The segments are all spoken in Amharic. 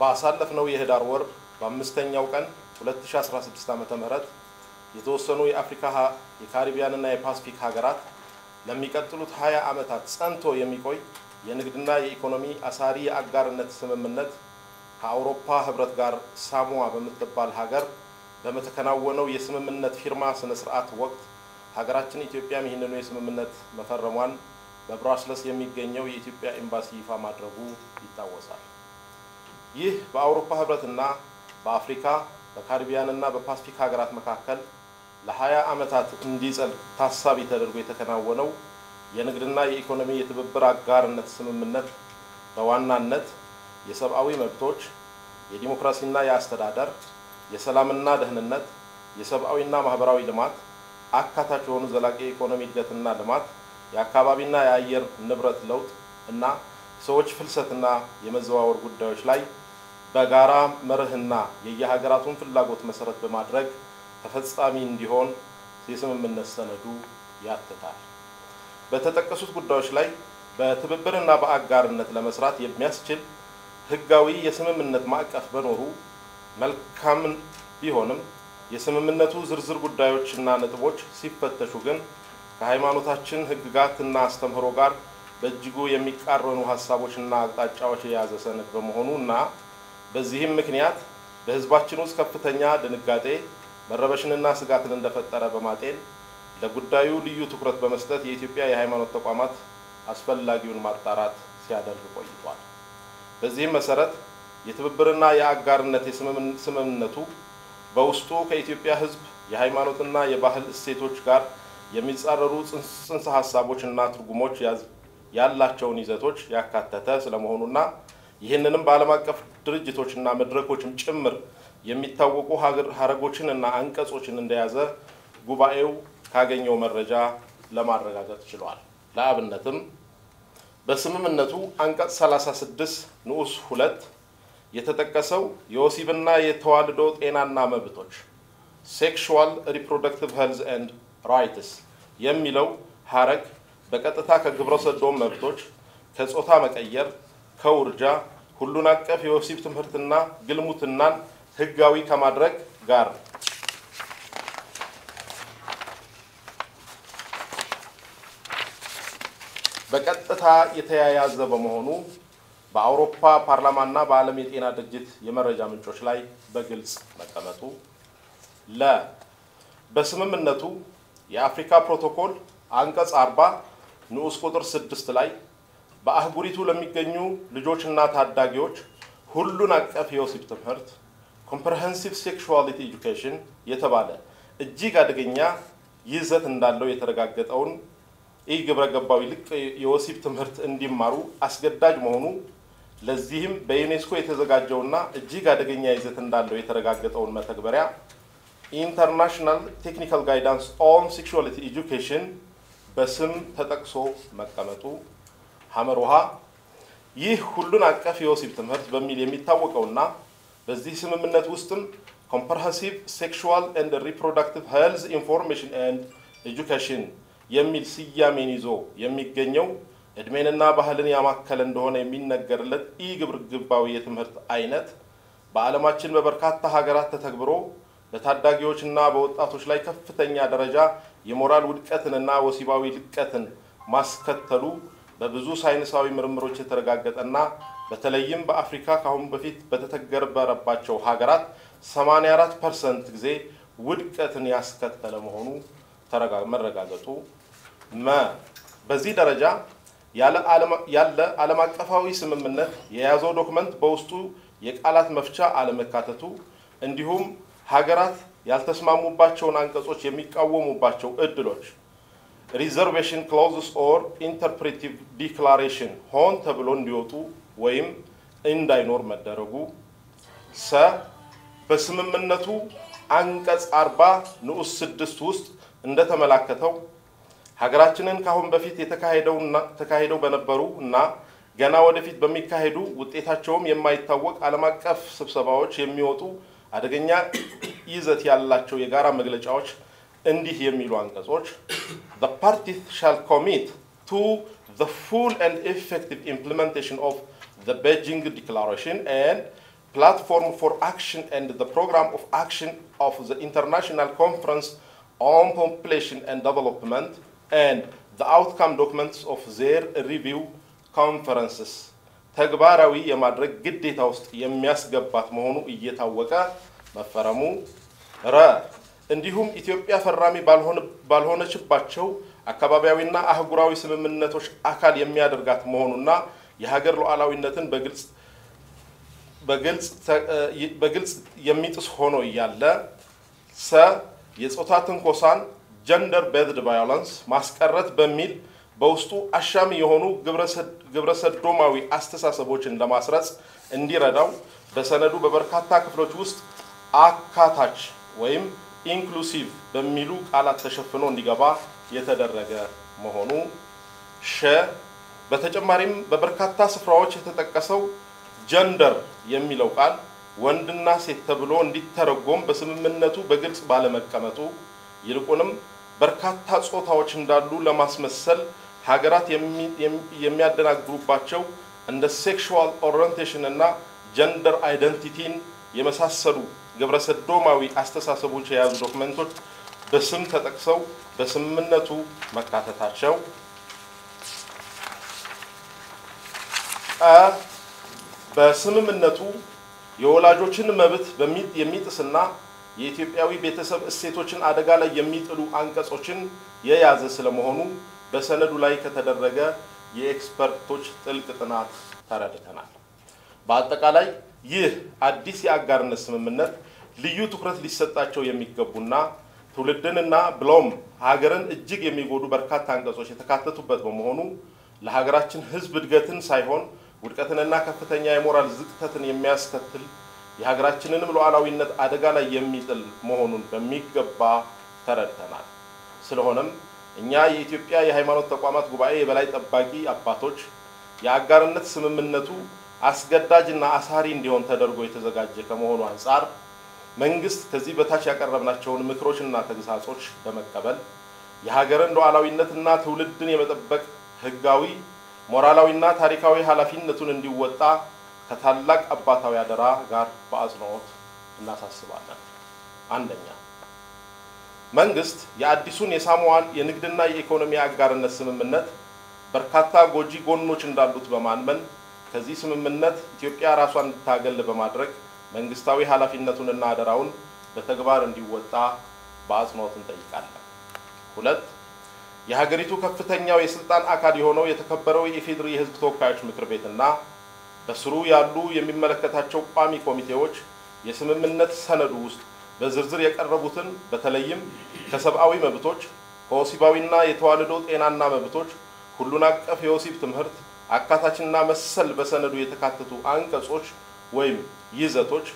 ባሳለፍነው የህዳር ወር በአምስተኛው ቀን 2016 ዓመተ ምህረት የተወሰኑ የአፍሪካ የካሪቢያንና የፓሲፊክ ሀገራት ለሚቀጥሉት 20 ዓመታት ጸንቶ የሚቆይ የንግድና የኢኮኖሚ አሳሪ አጋርነት ስምምነት ከአውሮፓ ህብረት ጋር ሳሞአ በመተባበር ሀገር በመተከናወነው የስምምነት ፊርማ ስነ ስርዓት ወቅት ሀገራችን ኢትዮጵያ ይህንን የስምምነት መፈረሟን በብራስልስ የሚገኘው የኢትዮጵያ ኤምባሲ ይፋ ማድረጉ ይታወሳል። ይህ በአውሮፓ ህብረትና በአፍሪካ በካሪቢያንና በፓሲፊክ ሀገራት መካከል ለ20 ዓመታት እንዲጸድቅ ታሳቢ ተደርጎ የተከናወነው የንግድና የኢኮኖሚ የትብብር አጋርነት ስምምነት በዋናነት የሰብአዊ መብቶች፣ የዲሞክራሲና የአስተዳደር፣ የሰላምና ደህንነት፣ የሰብአዊና ማህበራዊ ልማት፣ አካታች የሆኑ ዘላቂ ኢኮኖሚ እድገትና ልማት፣ የአካባቢና የአየር ንብረት ለውጥ እና ሰዎች ፍልሰትና የመዘዋወር ጉዳዮች ላይ በጋራ መርህና የየሀገራቱን ፍላጎት መሰረት በማድረግ ተፈጻሚ እንዲሆን የስምምነት ሰነዱ ያትታል። በተጠቀሱት ጉዳዮች ላይ በትብብርና በአጋርነት ለመስራት የሚያስችል ህጋዊ የስምምነት ማዕቀፍ በኖሩ መልካም ቢሆንም የስምምነቱ ዝርዝር ጉዳዮችና ነጥቦች ሲፈተሹ ግን ከሃይማኖታችን ህግጋትና አስተምህሮ ጋር በእጅጉ የሚቃረኑ ሐሳቦችና አቅጣጫዎች የያዘ ሰነድ በመሆኑና በዚህም ምክንያት በህዝባችን ውስጥ ከፍተኛ ድንጋጤ መረበሽንና ስጋትን እንደፈጠረ በማጤን ለጉዳዩ ልዩ ትኩረት በመስጠት የኢትዮጵያ የሃይማኖት ተቋማት አስፈላጊውን ማጣራት ሲያደርጉ ቆይቷል። በዚህም መሰረት የትብብርና የአጋርነት ስምምነቱ በውስጡ ከኢትዮጵያ ህዝብ የሃይማኖትና የባህል እሴቶች ጋር የሚጻረሩ ጽንሰ ሐሳቦችና ትርጉሞች ያላቸውን ይዘቶች ያካተተ ስለመሆኑና ይህንንም በዓለም አቀፍ ድርጅቶችና መድረኮችም ጭምር የሚታወቁ ሀረጎችንና አንቀጾችን እንደያዘ ጉባኤው ካገኘው መረጃ ለማረጋገጥ ችሏል። ለአብነትም በስምምነቱ አንቀጽ 36 ንዑስ 2 የተጠቀሰው የወሲብና የተዋልዶ ጤናና መብቶች ሴክሹዋል ሪፕሮዳክቲቭ ሄልዝ ኤንድ ራይትስ የሚለው ሀረግ በቀጥታ ከግብረ ሰዶም መብቶች፣ ከጾታ መቀየር፣ ከውርጃ፣ ሁሉን አቀፍ የወሲብ ትምህርትና ግልሙትናን ህጋዊ ከማድረግ ጋር በቀጥታ የተያያዘ በመሆኑ በአውሮፓ ፓርላማና በዓለም የጤና ድርጅት የመረጃ ምንጮች ላይ በግልጽ መቀመጡ። ለ በስምምነቱ የአፍሪካ ፕሮቶኮል አንቀጽ 40 ንዑስ ቁጥር 6 ላይ በአህጉሪቱ ለሚገኙ ልጆችና ታዳጊዎች ሁሉን አቀፍ የወሲብ ትምህርት ኮምፕሪሄንሲቭ ሴክሹአሊቲ ኤጁኬሽን የተባለ እጅግ አደገኛ ይዘት እንዳለው የተረጋገጠውን የግብረ ገባዊ ልቅ የወሲብ ትምህርት እንዲማሩ አስገዳጅ መሆኑ ለዚህም በዩኔስኮ የተዘጋጀውና እጅግ አደገኛ ይዘት እንዳለው የተረጋገጠውን መተግበሪያ ኢንተርናሽናል ቴክኒካል ጋይዳንስ ኦን ሴክሹአሊቲ ኤጁኬሽን በስም ተጠቅሶ መቀመጡ። ሐመሩሃ ይህ ሁሉን አቀፍ የወሲብ ትምህርት በሚል የሚታወቀውና በዚህ ስምምነት ውስጥም ኮምፕሪሄንሲቭ ሴክሹዋል ኤንድ ሪፕሮዳክቲቭ ሄልዝ ኢንፎርሜሽን ኤንድ ኤጁኬሽን የሚል ስያሜን ይዞ የሚገኘው እድሜንና ባህልን ያማከለ እንደሆነ የሚነገርለት የግብረ ገባዊ የትምህርት አይነት በዓለማችን በበርካታ ሀገራት ተተግብሮ በታዳጊዎችና በወጣቶች ላይ ከፍተኛ ደረጃ የሞራል ውድቀትንና ወሲባዊ ልቀትን ማስከተሉ በብዙ ሳይንሳዊ ምርምሮች የተረጋገጠና በተለይም በአፍሪካ ካሁን በፊት በተተገበረባቸው ሀገራት 84% ጊዜ ውድቀትን ያስከተለ መሆኑ መረጋገጡ። በዚህ ደረጃ ያለ ዓለም አቀፋዊ ስምምነት የያዘው ዶክመንት በውስጡ የቃላት መፍቻ አለመካተቱ እንዲሁም ሀገራት ያልተስማሙባቸውን አንቀጾች የሚቃወሙባቸው እድሎች ሪዘርቬሽን ክሎዝስ ኦር ኢንተርፕሬቲቭ ዲክላሬሽን ሆን ተብሎ እንዲወጡ ወይም እንዳይኖር መደረጉ። ሰ በስምምነቱ አንቀጽ 40 ንዑስ 6 ውስጥ እንደተመለከተው ሀገራችንን ካሁን በፊት ተካሂደው በነበሩና ገና ወደፊት በሚካሄዱ ውጤታቸውም የማይታወቅ ዓለም አቀፍ ስብሰባዎች የሚወጡ አደገኛ ይዘት ያላቸው የጋራ መግለጫዎች እንዲህ የሚሉ አንቀጾች the parties shall commit to the full and effective implementation of the Beijing Declaration and Platform for Action and the Program of Action of the International Conference on Population and Development and the outcome documents of their review conferences. ተግባራዊ የማድረግ ግዴታ ውስጥ የሚያስገባት መሆኑ እየታወቀ መፈረሙ ራ እንዲሁም ኢትዮጵያ ፈራሚ ባልሆነችባቸው አካባቢያዊና አህጉራዊ ስምምነቶች አካል የሚያደርጋት መሆኑና የሀገር ሉዓላዊነትን በግልጽ የሚጥስ ሆኖ ይያለ ሰ የጾታትን ኮሳን ጀንደር ቤዝድ ቫዮለንስ ማስቀረት በሚል በውስጡ አሻሚ የሆኑ ግብረሰዶማዊ አስተሳሰቦችን ለማስረጽ እንዲረዳው በሰነዱ በበርካታ ክፍሎች ውስጥ አካታች ወይም ኢንክሉሲቭ በሚሉ ቃላት ተሸፍኖ እንዲገባ የተደረገ መሆኑ ሸ በተጨማሪም በበርካታ ስፍራዎች የተጠቀሰው ጀንደር የሚለው ቃል ወንድና ሴት ተብሎ እንዲተረጎም በስምምነቱ በግልጽ ባለመቀመጡ ይልቁንም በርካታ ጾታዎች እንዳሉ ለማስመሰል ሀገራት የሚያደናግሩባቸው እንደ ሴክሹዋል ኦሪየንቴሽን እና ጀንደር አይደንቲቲን የመሳሰሉ ግብረሰዶማዊ አስተሳሰቦች የያዙ ዶክመንቶች በስም ተጠቅሰው በስምምነቱ መካተታቸው በስምምነቱ የወላጆችን መብት የሚጥስና የኢትዮጵያዊ ቤተሰብ እሴቶችን አደጋ ላይ የሚጥሉ አንቀጾችን የያዘ ስለመሆኑ በሰነዱ ላይ ከተደረገ የኤክስፐርቶች ጥልቅ ጥናት ተረድተናል። በአጠቃላይ ይህ አዲስ የአጋርነት ስምምነት ልዩ ትኩረት ሊሰጣቸው የሚገቡና ትውልድንና ብሎም ሀገርን እጅግ የሚጎዱ በርካታ አንቀጾች የተካተቱበት በመሆኑ ለሀገራችን ህዝብ እድገትን ሳይሆን ውድቀትንና ከፍተኛ የሞራል ዝቅተትን የሚያስከትል የሀገራችንንም ሉዓላዊነት አደጋ ላይ የሚጥል መሆኑን በሚገባ ተረድተናል። ስለሆነም እኛ የኢትዮጵያ የሃይማኖት ተቋማት ጉባኤ የበላይ ጠባቂ አባቶች የአጋርነት ስምምነቱ አስገዳጅና አሳሪ እንዲሆን ተደርጎ የተዘጋጀ ከመሆኑ አንፃር መንግስት ከዚህ በታች ያቀረብናቸውን ምክሮችና ተግሳጾች በመቀበል የሀገርን ሉዓላዊነትና ትውልድን የመጠበቅ ህጋዊ ሞራላዊና ታሪካዊ ኃላፊነቱን እንዲወጣ ከታላቅ አባታዊ አደራ ጋር በአጽንኦት እናሳስባለን። አንደኛ መንግስት የአዲሱን የሳሞዋን የንግድና የኢኮኖሚ አጋርነት ስምምነት በርካታ ጎጂ ጎኖች እንዳሉት በማመን ከዚህ ስምምነት ኢትዮጵያ ራሷን እንድታገል በማድረግ መንግስታዊ ኃላፊነቱንና አደራውን በተግባር እንዲወጣ በአጽንኦት እንጠይቃለን። ሁለት የሀገሪቱ ከፍተኛው የስልጣን አካል የሆነው የተከበረው የኢፌድሪ የህዝብ ተወካዮች ምክር ቤትና በስሩ ያሉ የሚመለከታቸው ቋሚ ኮሚቴዎች የስምምነት ሰነዱ ውስጥ በዝርዝር የቀረቡትን በተለይም ከሰብአዊ መብቶች ከወሲባዊና የተዋልዶ ጤናና መብቶች ሁሉን አቀፍ የወሲብ ትምህርት አካታችንና መሰል በሰነዱ የተካተቱ አንቀጾች ወይም ይዘቶች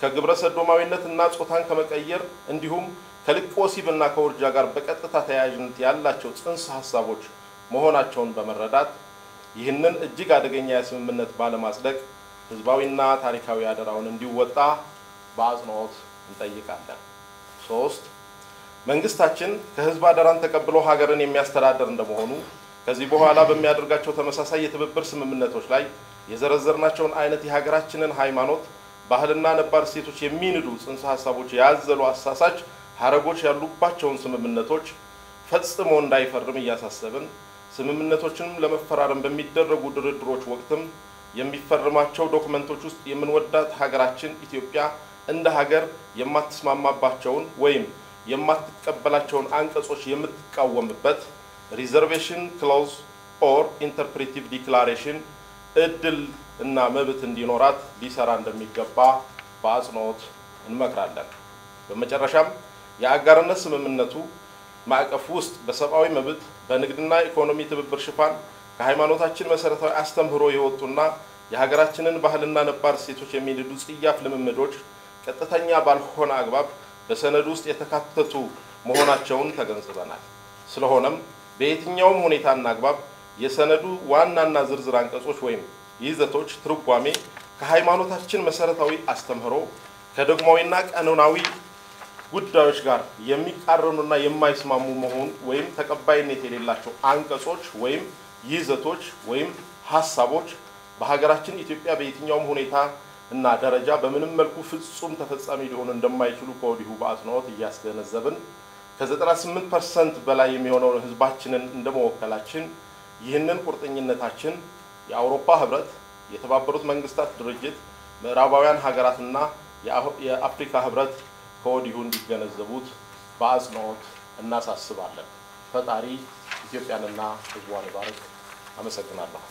ከግብረሰዶማዊነትና ጾታን ከመቀየር እንዲሁም ከልቅ ወሲብና ከውርጃ ጋር በቀጥታ ተያያዥነት ያላቸው ጽንሰ ሐሳቦች መሆናቸውን በመረዳት ይህንን እጅግ አደገኛ የስምምነት ባለማጽደቅ ህዝባዊና ታሪካዊ አደራውን እንዲወጣ በአጽንኦት እንጠይቃለን። 3 መንግስታችን ከህዝብ አደራን ተቀብሎ ሀገርን የሚያስተዳድር እንደመሆኑ ከዚህ በኋላ በሚያደርጋቸው ተመሳሳይ የትብብር ስምምነቶች ላይ የዘረዘርናቸውን አይነት የሀገራችንን ሃይማኖት ባህልና ነባር እሴቶች የሚንዱ ጽንሰ ሐሳቦች ያዘሉ አሳሳች ሀረጎች ያሉባቸውን ስምምነቶች ፈጽሞ እንዳይፈርም እያሳሰብን ስምምነቶችንም ለመፈራረም በሚደረጉ ድርድሮች ወቅትም የሚፈርማቸው ዶክመንቶች ውስጥ የምንወዳት ሀገራችን ኢትዮጵያ እንደ ሀገር የማትስማማባቸውን ወይም የማትቀበላቸውን አንቀጾች የምትቃወምበት ሪዘርቬሽን ክሎዝ ኦር ኢንተርፕሬቲቭ ዲክላሬሽን እድል እና መብት እንዲኖራት ሊሰራ እንደሚገባ በአጽንኦት እንመክራለን። በመጨረሻም የአጋርነት ስምምነቱ ማዕቀፍ ውስጥ በሰብአዊ መብት በንግድና ኢኮኖሚ ትብብር ሽፋን ከሃይማኖታችን መሰረታዊ አስተምህሮ የወጡና የሀገራችንን ባህልና ነባር እሴቶች የሚንዱ ጽያፍ ልምምዶች ቀጥተኛ ባልሆነ አግባብ በሰነዱ ውስጥ የተካተቱ መሆናቸውን ተገንዝበናል። ስለሆነም በየትኛውም ሁኔታና አግባብ የሰነዱ ዋናና ዝርዝር አንቀጾች ወይም ይዘቶች ትርጓሜ ከሃይማኖታችን መሰረታዊ አስተምህሮ ከዶግማዊና ቀኖናዊ ጉዳዮች ጋር የሚቃረኑና የማይስማሙ መሆን ወይም ተቀባይነት የሌላቸው አንቀጾች ወይም ይዘቶች ወይም ሐሳቦች በሀገራችን ኢትዮጵያ በየትኛውም ሁኔታ እና ደረጃ በምንም መልኩ ፍጹም ተፈጻሚ ሊሆን እንደማይችሉ ቆዲሁ ባስኖት ያስገነዘብን ከ98% በላይ የሚሆነው ህዝባችንን እንደመወከላችን ይህንን ቁርጠኝነታችን የአውሮፓ ህብረት የተባበሩት መንግስታት ድርጅት ምዕራባውያን ሀገራትና የአፍሪካ ህብረት ቆዲሁ እንዲገነዘቡት ባስኖት እናሳስባለን ፈጣሪ ኢትዮጵያንና ህዝቧን ይባርክ አመሰግናለሁ